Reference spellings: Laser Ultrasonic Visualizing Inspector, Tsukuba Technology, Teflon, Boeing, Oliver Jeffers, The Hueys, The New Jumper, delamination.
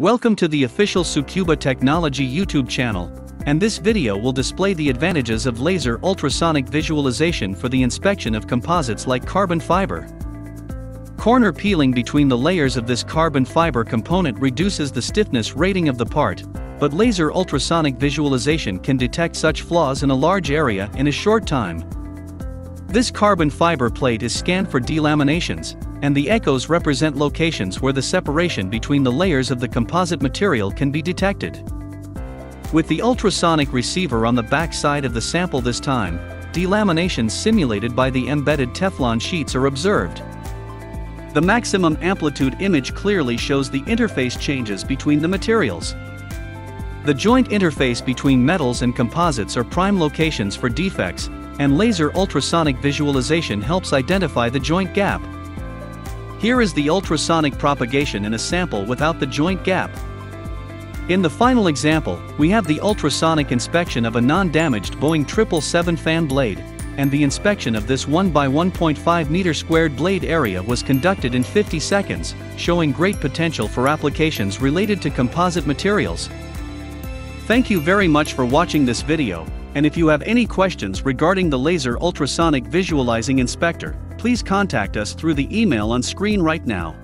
Welcome to the official Tsukuba Technology YouTube channel, and this video will display the advantages of laser ultrasonic visualization for the inspection of composites like carbon fiber. Corner peeling between the layers of this carbon fiber component reduces the stiffness rating of the part, but laser ultrasonic visualization can detect such flaws in a large area in a short time. This carbon fiber plate is scanned for delaminations, and the echoes represent locations where the separation between the layers of the composite material can be detected. With the ultrasonic receiver on the back side of the sample this time, delaminations simulated by the embedded Teflon sheets are observed. The maximum amplitude image clearly shows the interface changes between the materials. The joint interface between metals and composites are prime locations for defects, and laser ultrasonic visualization helps identify the joint gap. Here is the ultrasonic propagation in a sample without the joint gap. In the final example, we have the ultrasonic inspection of a non-damaged Boeing 777 fan blade, and the inspection of this 1 by 1.5 meter squared blade area was conducted in 50 seconds, showing great potential for applications related to composite materials. Thank you very much for watching this video, and if you have any questions regarding the Laser Ultrasonic Visualizing Inspector, please contact us through the email on screen right now.